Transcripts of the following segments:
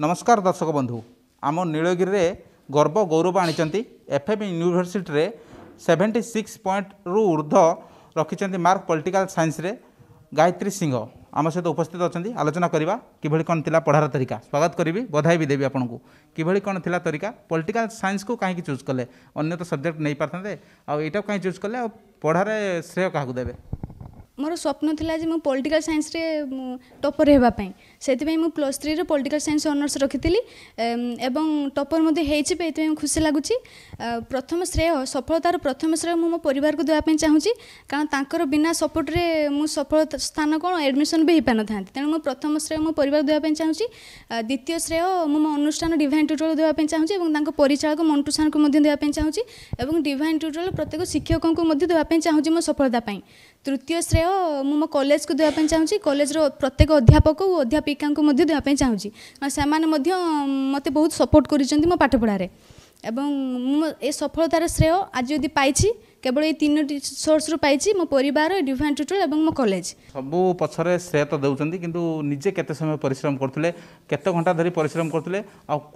नमस्कार दर्शक बंधु आम नीलगिरी गर्व गौरव आनी एफएम यूनिवर्सिटी 76 पॉइंट रु ऊर्ध्व रखिंट मार्क पॉलिटिकल साइंस रे गायत्री सिंह आम सहित उपस्थित अच्छा आलोचना करवा किभली कौन थिला पढ़ार तरीका स्वागत करी बधाई भी देवी आपंक किभली कौन थिला तरीका पॉलिटिकल साइंस को कहीं चूज कले अन्य तो सब्जेक्ट नहीं पारे आईटा कहीं चूज कले पढ़ार श्रेय क्या देवे मोर स्वप्न थिला जे मु पॉलिटिकल साइंस रे टॉपर हेबा पई सेति पई मु प्लस 3 रे पॉलिटिकल साइंस ऑनर्स रखितिली एवं टॉपर मध्ये हेछि पई एति मु खुशी लागुछि। प्रथम श्रेय सफलतार प्रथम श्रेय मु मो परिवार को देबा पई चाहूछि कारण तांकर बिना सपोर्ट रे मु सफल स्थान कोन एडमिशन भी हेपा न थांती तेन मु प्रथम श्रेय मो परिवार देबा पई चाहूछि। द्वितीय श्रेय मु मो अनुष्ठान डिवाइन ट्यूटोरियल देबा पई चाहूछि एवं तांको परिचालक मंटू सान को मध्ये देबा पई चाहूछि एवं डिवाइन ट्यूटोरियल प्रत्येक शिक्षक को मध्ये देबा पई चाहूछि मो सफलता पई। तृतीय श्रेय मु मो कॉलेज को देवाई चाहूँगी कॉलेज रो प्रत्येक अध्यापक और अध्यापिका को देवाई चाहूँगी मत बहुत सपोर्ट करो पाठ पढ़ारे एवं मु ए सफलतार श्रेय आज यदि पाई केवल ये तीन सोर्स रु पाई मो परिवार डिवाइन ट्यूटोरियल मो कॉलेज सबू पछरे श्रेय तो देउछंती किंतु निजे केते समय परिश्रम करथले केते घंटा धरी परिश्रम करथले आ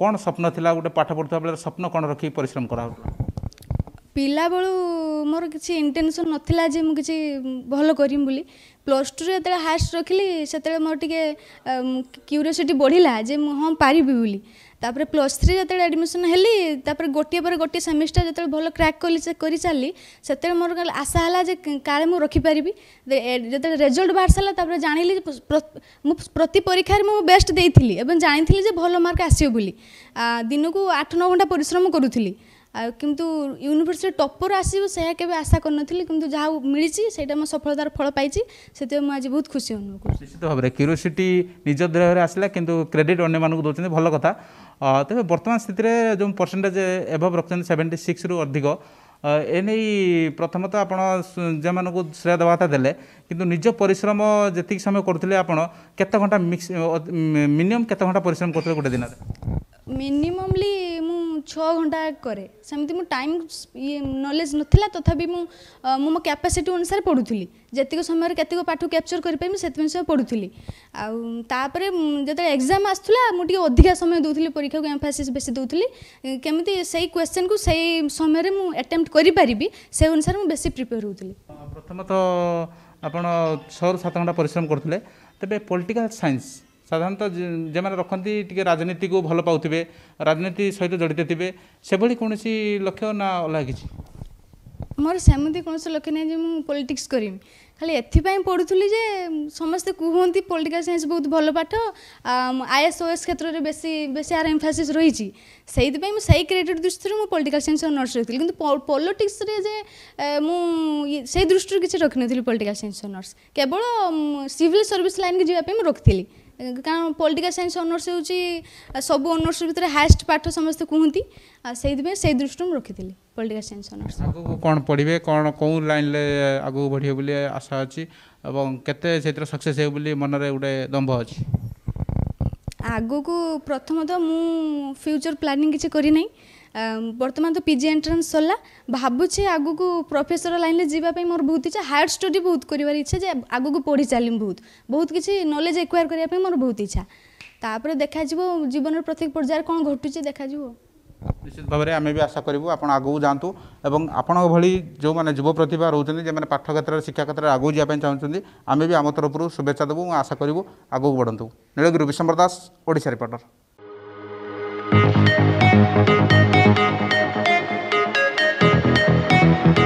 कोन स्वप्न थिला गोटे पाठ पढ़ता बेले स्वप्न कोन रखी परिश्रम कराउ पिला बेलू मोर किसी इंटेनसन नथिला जे मु किसी भल करीम बोली प्लस टू रे जब हाएस्ट रखिली से मोर टे क्यूरीयोसीटी बढ़ला जे मु हम पारि बोली तापर प्लस 3 जब एडमिशन हेली तापर गोटे पर गोटे सेमिस्टर जब भल क्रैक कर चली से मोर आशा है जे काले मु रखिपारि जब रिजल्ट बाहर सारापर जानी मु प्रति परीक्षा मु बेस्ट देइथिली एवं जानी भल मार्क आसीबो बोली दिन को 8-9 घंटा परिश्रम करूली किंतु यूनिवर्सिटी टॉपर आसीबो से केबे आशा करनथिली किंतु जहाँ मिली सेटा मो सफलतार फल पाई से मुझे बहुत खुशी अनुभव करूँ। निश्चित भाव में क्यूरीयोसीटी निज देह आसला किंतु क्रेडिट अन्य मानक दौरान भल कथा तेज बर्तमान स्थित में जो परसेंटेज एभव रखते 76 रु अधिक एने प्रथमतः आप श्रेय देवा कथा दे कि निज परिश्रम जी समय करुले आप केत घंटा मिक्स मिनिमम केत घंटा परिश्रम करते गोटे दिन मिनिममली 6 घंटा करे सेमती मु टाइम ये नॉलेज नथिला तथापि मु मो कैपेसिटी अनुसार पढुथली जतिको समय केतिको पाठ कैप्चर करि परमे सेतमे से पढुथली आ तापरे जते एग्जाम आस्थुला मु टिके अधिक समय दोथली परीक्षा को एम्फासिस बेसी दोथली केमती सही क्वेश्चन को सही समय रे मु अटेम्प्ट करि परिबी से अनुसार मु बेसी प्रिपेयर होथली। प्रथमत आपण 6-7 घंटा परिश्रम करथले तबे पॉलिटिकल साइंस साधारणतः जे मैंने रखती टी राजनीति को भल पाते राजनीति सहित जड़ित थे से कौन लक्ष्य ना अलग किसी मोर सेमती कौन लक्ष्य ना मुझे पॉलिटिक्स करीम खाली एपाई पढ़ुली जे समस्ते कहते पॉलिटिकल साइंस बहुत भल पाठ आईएसओएस क्षेत्र में बेसी बेसी आर एम्फासिस रही से मुझे क्रेडिट दृष्टि मुझे पॉलिटिकल साइंस ऑनर्स रखी कि पॉलिटिक्स मुझे दृष्टि किसी रखी नी पॉलिटिकल साइंस ऑनर्स केवल सिविल सर्विस लाइन की जावाई रखी कारण पॉलिटिकल साइंस ऑनर्स होची सब ऑनर्स भितर हाएस्ट पाठ समस्त कहती से दृष्टि में रखी पॉलिटिकल साइंस ऑनर्स आगे कौन पढ़े कौन कौ लाइन आगे बढ़े बोली आशा अच्छी और केते से सक्सेस हो बोली मन रे गोटे दंभ अच्छी आगो को प्रथम तो मु फ्यूचर प्लानिंग किसी करी नहीं बर्तमान तो पीजी एंट्रेंस सरला भावुचे आगू को प्रोफेसर लाइन जीवाई मोर बहुत इच्छा हायर स्टडी बहुत कर इच्छा जे आगू को पढ़ी चल बहुत बहुत किसी नॉलेज एक्वायर करने मोर बहुत इच्छा तापर देखा जीवन प्रत्येक पर्यायर कौन घटुचे देखा। निश्चित भाव में आम भी आशा करूँ आप आगू जातु और आपण भली जो मैंने युव प्रतिभा रोचे जो पाठ क्षेत्र शिक्षा क्षेत्र में आगू जावाई चाहते आम भी आम तरफ शुभेच्छा देवु आशा करूँ आगू बढ़ू। नीलगिरी विश्वम्बर दास ओडिशा रिपोर्टर।